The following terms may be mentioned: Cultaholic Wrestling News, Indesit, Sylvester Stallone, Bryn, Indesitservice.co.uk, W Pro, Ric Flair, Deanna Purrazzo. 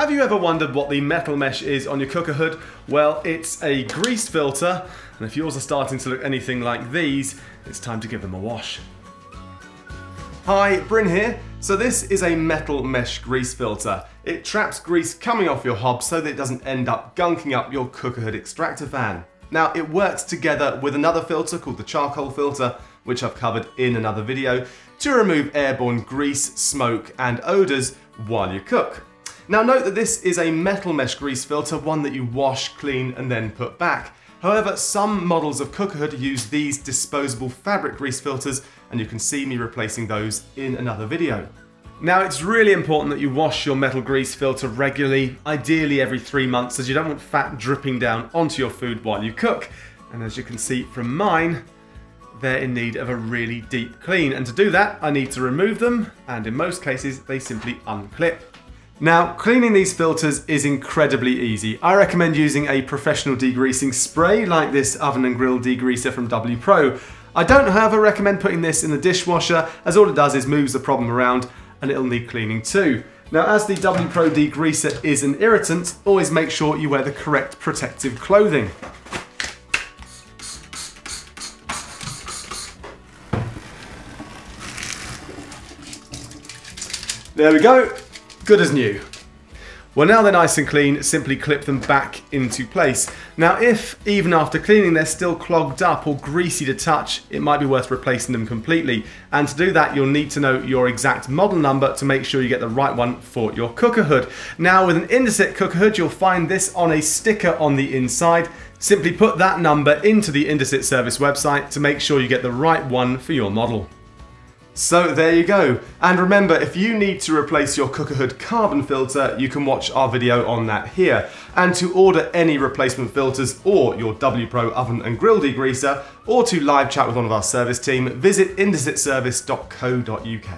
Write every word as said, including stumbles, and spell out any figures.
Have you ever wondered what the metal mesh is on your cooker hood? Well, it's a grease filter, and if yours are starting to look anything like these, it's time to give them a wash. Hi, Bryn here. So this is a metal mesh grease filter. It traps grease coming off your hob so that it doesn't end up gunking up your cooker hood extractor fan. Now, it works together with another filter called the charcoal filter, which I've covered in another video, to remove airborne grease, smoke, and odors while you cook. Now, note that this is a metal mesh grease filter, one that you wash, clean, and then put back. However, some models of cooker hood use these disposable fabric grease filters, and you can see me replacing those in another video. Now, it's really important that you wash your metal grease filter regularly, ideally every three months, as you don't want fat dripping down onto your food while you cook. And as you can see from mine, they're in need of a really deep clean. And to do that, I need to remove them, and in most cases, they simply unclip. Now, cleaning these filters is incredibly easy. I recommend using a professional degreasing spray like this oven and grill degreaser from W Pro. I don't, however, recommend putting this in the dishwasher, as all it does is moves the problem around, and it'll need cleaning too. Now, as the W Pro degreaser is an irritant, always make sure you wear the correct protective clothing. There we go. Good as new. Well, now they're nice and clean, simply clip them back into place. Now, if even after cleaning they're still clogged up or greasy to touch, it might be worth replacing them completely. And to do that, you'll need to know your exact model number to make sure you get the right one for your cooker hood. Now, with an Indesit cooker hood, you'll find this on a sticker on the inside. Simply put that number into the Indesit service website to make sure you get the right one for your model. So there you go. And remember, if you need to replace your cooker hood carbon filter, you can watch our video on that here. And to order any replacement filters or your W Pro oven and grill degreaser, or to live chat with one of our service team, visit indesit service dot co dot U K.